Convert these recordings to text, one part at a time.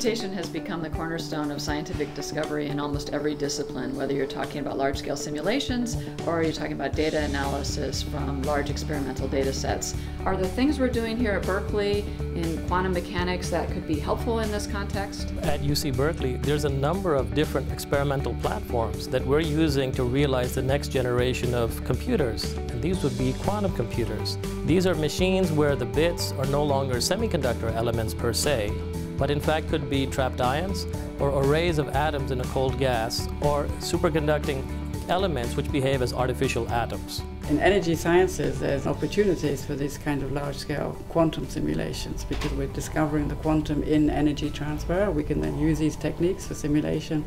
Computation has become the cornerstone of scientific discovery in almost every discipline, whether you're talking about large-scale simulations or you're talking about data analysis from large experimental data sets. Are the things we're doing here at Berkeley in quantum mechanics that could be helpful in this context? At UC Berkeley, there's a number of different experimental platforms that we're using to realize the next generation of computers. And these would be quantum computers. These are machines where the bits are no longer semiconductor elements per se, but in fact could be trapped ions or arrays of atoms in a cold gas or superconducting elements which behave as artificial atoms. In energy sciences, there's opportunities for these kind of large-scale quantum simulations because we're discovering the quantum in energy transfer. We can then use these techniques for simulation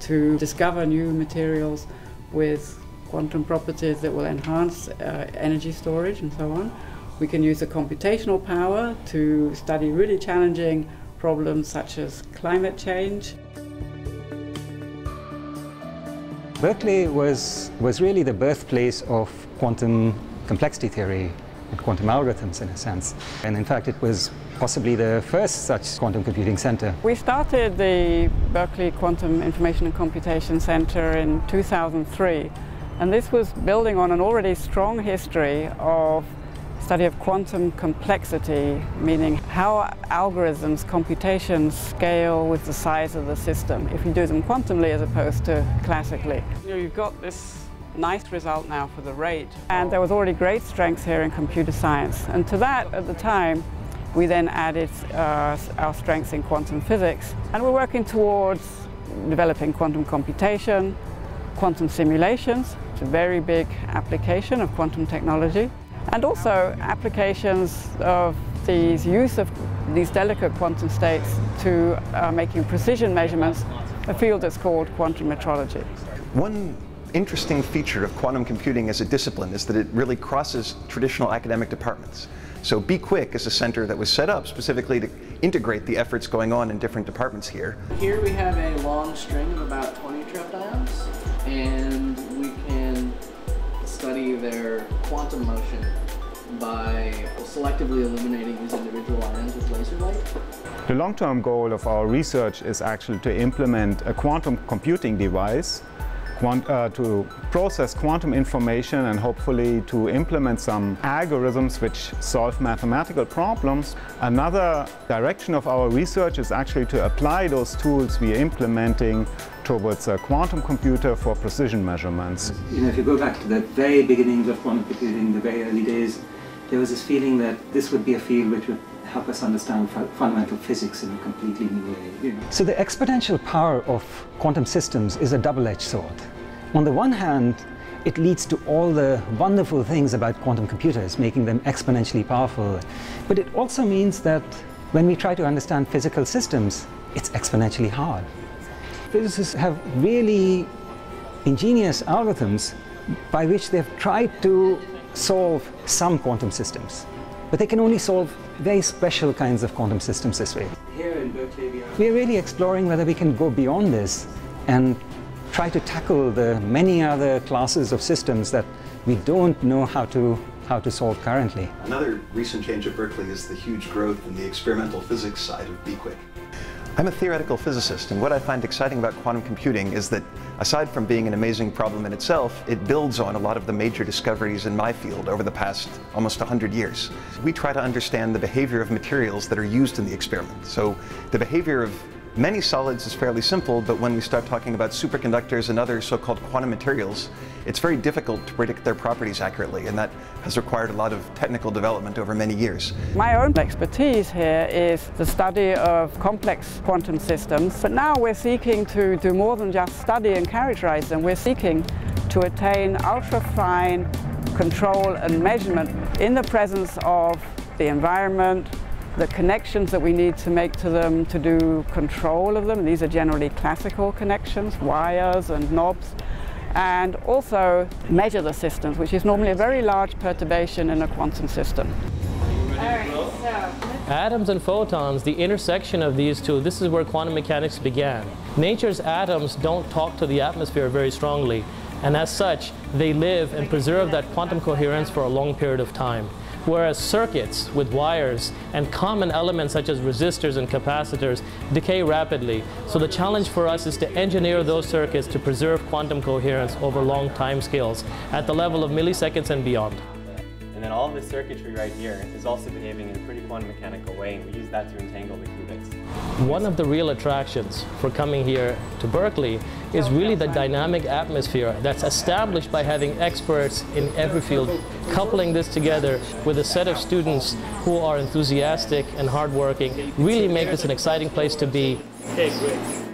to discover new materials with quantum properties that will enhance energy storage and so on. We can use the computational power to study really challenging problems such as climate change. Berkeley was really the birthplace of quantum complexity theory and quantum algorithms in a sense. And in fact, it was possibly the first such quantum computing center. We started the Berkeley Quantum Information and Computation Center in 2003. And this was building on an already strong history of study of quantum complexity, meaning how algorithms, computations scale with the size of the system if you do them quantumly as opposed to classically. You know, you've got this nice result now for the rate, and there was already great strength here in computer science. And to that, at the time, we then added our strengths in quantum physics, and we're working towards developing quantum computation, quantum simulations, which is a very big application of quantum technology. And also applications of these use of these delicate quantum states to making precision measurements, a field that's called quantum metrology. One interesting feature of quantum computing as a discipline is that it really crosses traditional academic departments. So BQuick is a center that was set up specifically to integrate the efforts going on in different departments here. Here we have a long string of about 20 trapped ions, and we can study their quantum motion by selectively illuminating these individual ions with laser light. The long-term goal of our research is actually to implement a quantum computing device to process quantum information and hopefully to implement some algorithms which solve mathematical problems. Another direction of our research is actually to apply those tools we are implementing towards a quantum computer for precision measurements. You know, if you go back to the very beginnings of quantum computing, the very early days, there was this feeling that this would be a field which would help us understand fundamental physics in a completely new way. You know. So the exponential power of quantum systems is a double-edged sword. On the one hand, it leads to all the wonderful things about quantum computers, making them exponentially powerful. But it also means that when we try to understand physical systems, it's exponentially hard. Physicists have really ingenious algorithms by which they've tried to solve some quantum systems. But they can only solve very special kinds of quantum systems this way. Here in Berkeley, we're really exploring whether we can go beyond this and try to tackle the many other classes of systems that we don't know how to solve currently. Another recent change at Berkeley is the huge growth in the experimental physics side of BQuick. I'm a theoretical physicist, and what I find exciting about quantum computing is that, aside from being an amazing problem in itself, it builds on a lot of the major discoveries in my field over the past almost 100 years. We try to understand the behavior of materials that are used in the experiment. So the behavior of many solids is fairly simple, but when we start talking about superconductors and other so-called quantum materials, it's very difficult to predict their properties accurately, and that has required a lot of technical development over many years. My own expertise here is the study of complex quantum systems, but now we're seeking to do more than just study and characterize them. We're seeking to attain ultra-fine control and measurement in the presence of the environment, the connections that we need to make to them to do control of them. These are generally classical connections, wires and knobs. And also measure the systems, which is normally a very large perturbation in a quantum system. All right, so atoms and photons, the intersection of these two, this is where quantum mechanics began. Nature's atoms don't talk to the atmosphere very strongly, and as such, they live and preserve that quantum coherence for a long period of time. whereas circuits with wires and common elements such as resistors and capacitors decay rapidly. So the challenge for us is to engineer those circuits to preserve quantum coherence over long time scales at the level of milliseconds and beyond. And then all of this circuitry right here is also behaving in a pretty quantum mechanical way, and we use that to entangle the qubits. One of the real attractions for coming here to Berkeley is really the dynamic atmosphere that's established by having experts in every field, coupling this together with a set of students who are enthusiastic and hardworking, really make this an exciting place to be. Okay, great.